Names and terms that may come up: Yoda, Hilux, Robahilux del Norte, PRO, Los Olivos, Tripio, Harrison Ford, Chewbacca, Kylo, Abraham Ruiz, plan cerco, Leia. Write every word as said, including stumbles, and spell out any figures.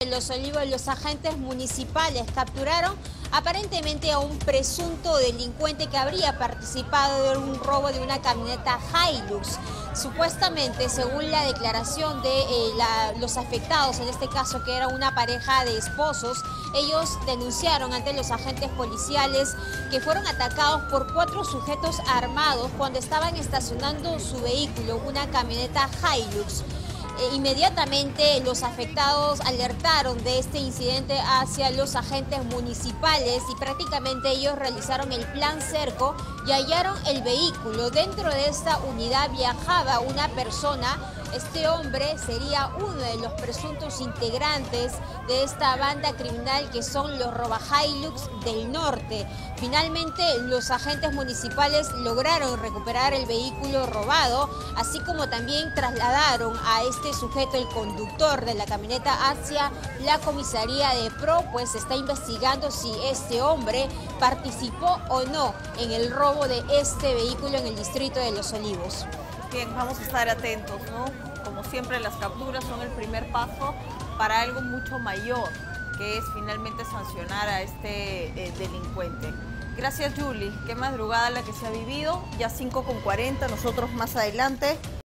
En Los Olivos, los agentes municipales capturaron aparentemente a un presunto delincuente que habría participado de un robo de una camioneta Hilux. Supuestamente, según la declaración de eh, la, los afectados, en este caso que era una pareja de esposos, ellos denunciaron ante los agentes policiales que fueron atacados por cuatro sujetos armados cuando estaban estacionando su vehículo, una camioneta Hilux. Inmediatamente los afectados alertaron de este incidente hacia los agentes municipales y prácticamente ellos realizaron el plan cerco y hallaron el vehículo. Dentro de esta unidad viajaba una persona. Este hombre sería uno de los presuntos integrantes de esta banda criminal que son los Robahilux del Norte. Finalmente, los agentes municipales lograron recuperar el vehículo robado, así como también trasladaron a este sujeto, el conductor de la camioneta, hacia la comisaría de PRO, pues está investigando si este hombre participó o no en el robo de este vehículo en el distrito de Los Olivos. Bien, vamos a estar atentos, ¿no? Como siempre, las capturas son el primer paso para algo mucho mayor, que es finalmente sancionar a este eh, delincuente. Gracias, Julie. Qué madrugada la que se ha vivido. Ya cinco con cuarenta, nosotros más adelante.